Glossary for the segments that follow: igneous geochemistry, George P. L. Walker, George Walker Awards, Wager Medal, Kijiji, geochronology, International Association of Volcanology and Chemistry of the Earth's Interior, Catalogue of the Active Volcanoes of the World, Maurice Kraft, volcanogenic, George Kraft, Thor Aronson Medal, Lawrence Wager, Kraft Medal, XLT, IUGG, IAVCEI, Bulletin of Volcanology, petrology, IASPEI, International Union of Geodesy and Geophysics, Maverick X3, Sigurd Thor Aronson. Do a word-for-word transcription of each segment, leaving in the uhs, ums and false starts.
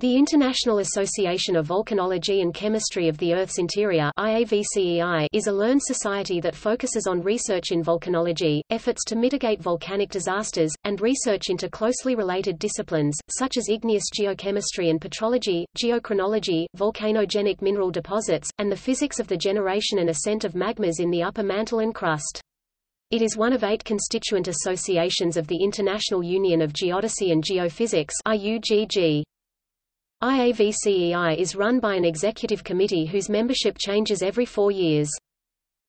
The International Association of Volcanology and Chemistry of the Earth's Interior (I A V C E I) is a learned society that focuses on research in volcanology, efforts to mitigate volcanic disasters, and research into closely related disciplines, such as igneous geochemistry and petrology, geochronology, volcanogenic mineral deposits, and the physics of the generation and ascent of magmas in the upper mantle and crust. It is one of eight constituent associations of the International Union of Geodesy and Geophysics (I U G G). I A V C E I is run by an executive committee whose membership changes every four years.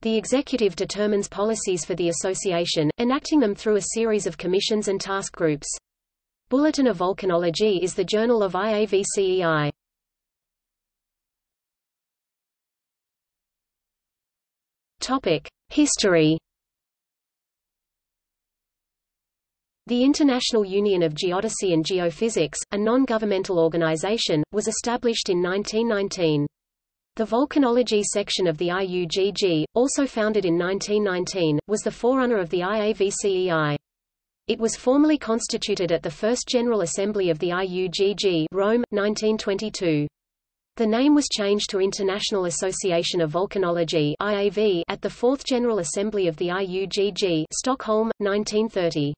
The executive determines policies for the association, enacting them through a series of commissions and task groups. Bulletin of Volcanology is the journal of I A V C E I. History. The International Union of Geodesy and Geophysics, a non-governmental organization, was established in nineteen nineteen. The volcanology section of the I U G G, also founded in nineteen nineteen, was the forerunner of the I A V C E I. It was formally constituted at the First General Assembly of the I U G G, Rome, nineteen twenty-two. The name was changed to International Association of Volcanology (I A V) at the Fourth General Assembly of the I U G G, Stockholm, nineteen thirty.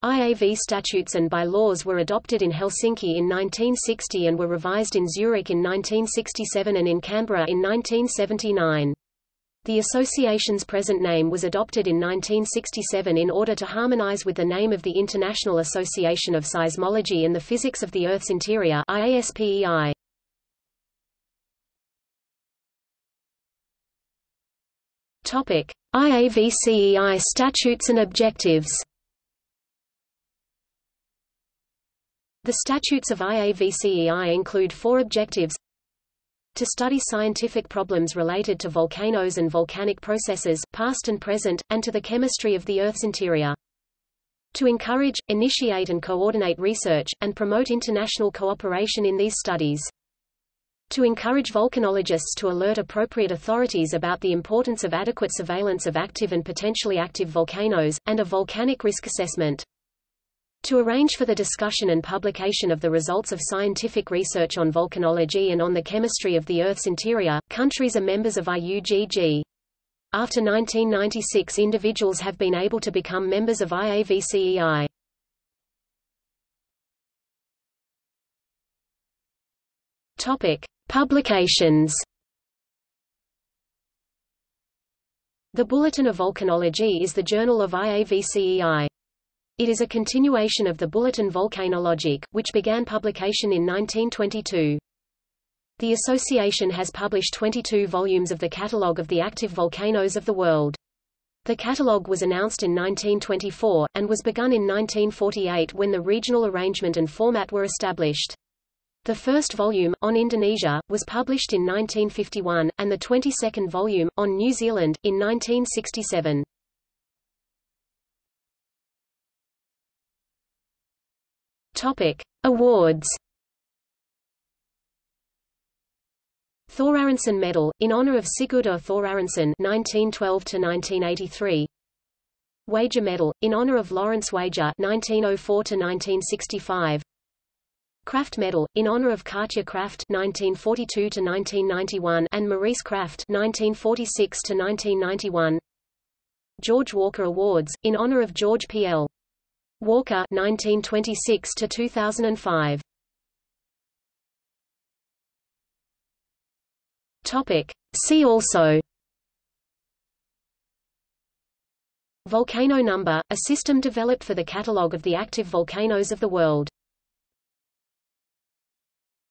I A V statutes and bylaws were adopted in Helsinki in nineteen sixty and were revised in Zurich in nineteen sixty-seven and in Canberra in nineteen seventy-nine. The association's present name was adopted in nineteen sixty-seven in order to harmonise with the name of the International Association of Seismology and the Physics of the Earth's Interior (I A S P E I). Topic: I A V C E I statutes and objectives. The statutes of I A V C E I include four objectives: to study scientific problems related to volcanoes and volcanic processes, past and present, and to the chemistry of the Earth's interior; to encourage, initiate and coordinate research, and promote international cooperation in these studies; to encourage volcanologists to alert appropriate authorities about the importance of adequate surveillance of active and potentially active volcanoes, and a volcanic risk assessment; to arrange for the discussion and publication of the results of scientific research on volcanology and on the chemistry of the Earth's interior. Countries are members of I U G G. After nineteen ninety-six, individuals have been able to become members of I A V C E I. Topic: Publications. The Bulletin of Volcanology is the journal of I A V C E I. It is a continuation of the Bulletin Volcanologique, which began publication in nineteen twenty-two. The association has published twenty-two volumes of the Catalogue of the Active Volcanoes of the World. The catalogue was announced in nineteen twenty-four, and was begun in nineteen forty-eight when the regional arrangement and format were established. The first volume, on Indonesia, was published in nineteen fifty-one, and the twenty-second volume, on New Zealand, in nineteen sixty-seven. Topic: Awards. Thor Aronson Medal in honor of Sigurd Thor Aronson nineteen twelve to nineteen eighty-three. Wager Medal in honor of Lawrence Wager nineteen oh four to nineteen sixty-five. Kraft Medal in honor of George Kraft nineteen forty-two to nineteen ninety-one and Maurice Kraft nineteen forty-six to nineteen ninety-one. George Walker Awards in honor of George P. L. Walker nineteen twenty-six to two thousand five. Topic: See also. Volcano number, a system developed for the Catalogue of the Active Volcanoes of the World.